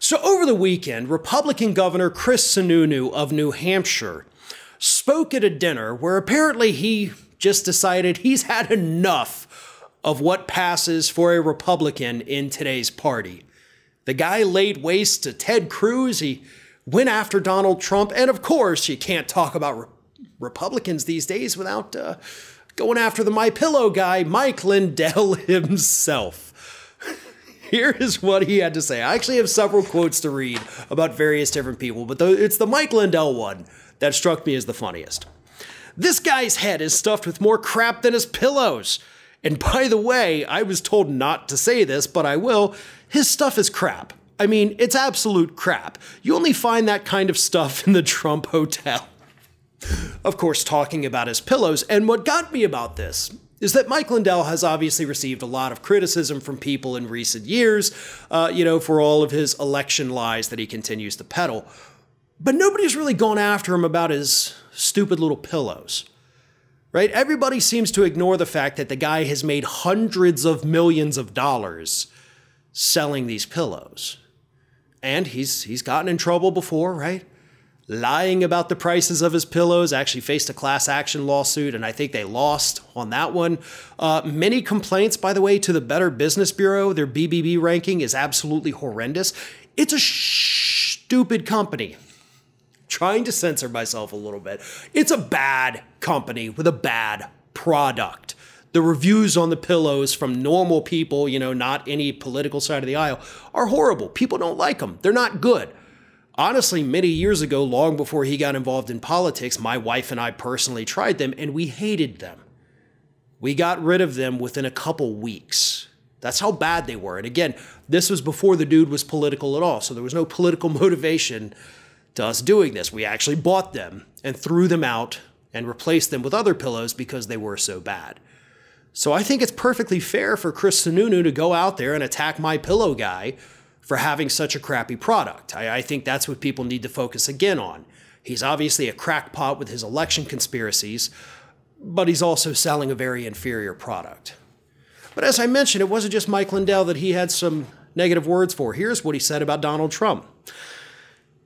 So over the weekend, Republican Governor Chris Sununu of New Hampshire spoke at a dinner where apparently he just decided he's had enough of what passes for a Republican in today's party. The guy laid waste to Ted Cruz, he went after Donald Trump, and of course, you can't talk about Republicans these days without going after the My Pillow guy, Mike Lindell himself. Here is what he had to say. I actually have several quotes to read about various different people, but it's the Mike Lindell one that struck me as the funniest. "This guy's head is stuffed with more crap than his pillows. And by the way, I was told not to say this, but I will. His stuff is crap. I mean, it's absolute crap. You only find that kind of stuff in the Trump Hotel." Of course, talking about his pillows. And what got me about this is that Mike Lindell has obviously received a lot of criticism from people in recent years, for all of his election lies that he continues to peddle. But nobody's really gone after him about his stupid little pillows, right? Everybody seems to ignore the fact that the guy has made hundreds of millions of dollars selling these pillows. And he's gotten in trouble before, right? Lying about the prices of his pillows, actually faced a class action lawsuit, and I think they lost on that one. Many complaints, by the way, to the Better Business Bureau. Their BBB ranking is absolutely horrendous. It's a stupid company. Trying to censor myself a little bit. It's a bad company with a bad product. The reviews on the pillows from normal people, not any political side of the aisle, are horrible. People don't like them. They're not good. Honestly, many years ago, long before he got involved in politics, my wife and I personally tried them, and we hated them. We got rid of them within a couple weeks. That's how bad they were. And again, this was before the dude was political at all, so there was no political motivation to us doing this. We actually bought them and threw them out and replaced them with other pillows because they were so bad. So I think it's perfectly fair for Chris Sununu to go out there and attack My Pillow guy for having such a crappy product. I think that's what people need to focus again on. He's obviously a crackpot with his election conspiracies, but he's also selling a very inferior product. But as I mentioned, it wasn't just Mike Lindell that he had some negative words for. Here's what he said about Donald Trump.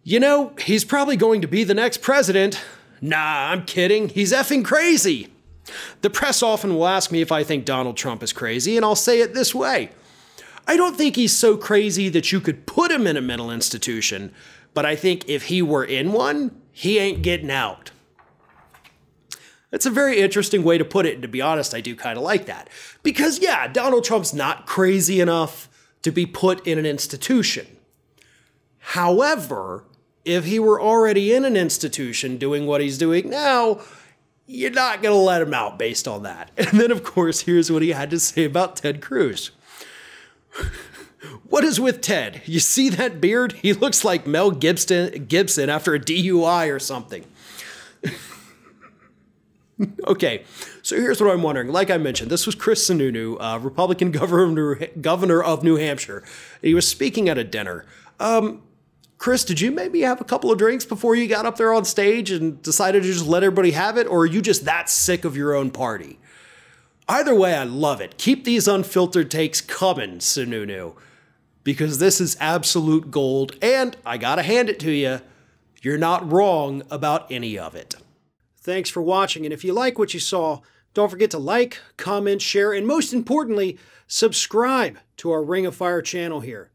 "He's probably going to be the next president. Nah, I'm kidding. He's effing crazy. The press often will ask me if I think Donald Trump is crazy, and I'll say it this way. I don't think he's so crazy that you could put him in a mental institution, but I think if he were in one, he ain't getting out." That's a very interesting way to put it, and to be honest, I do kind of like that. Because, yeah, Donald Trump's not crazy enough to be put in an institution. However, if he were already in an institution doing what he's doing now, you're not going to let him out based on that. And then, of course, here's what he had to say about Ted Cruz. "What is with Ted? You see that beard? He looks like Mel Gibson after a DUI or something." Okay, so here's what I'm wondering. Like I mentioned, this was Chris Sununu, Republican governor of New Hampshire. He was speaking at a dinner. Chris, did you maybe have a couple of drinks before you got up there on stage and decided to just let everybody have it? Or are you just that sick of your own party? Either way, I love it. Keep these unfiltered takes coming, Sununu, because this is absolute gold, and I gotta hand it to you, you're not wrong about any of it. Thanks for watching, and if you like what you saw, don't forget to like, comment, share, and most importantly, subscribe to our Ring of Fire channel here.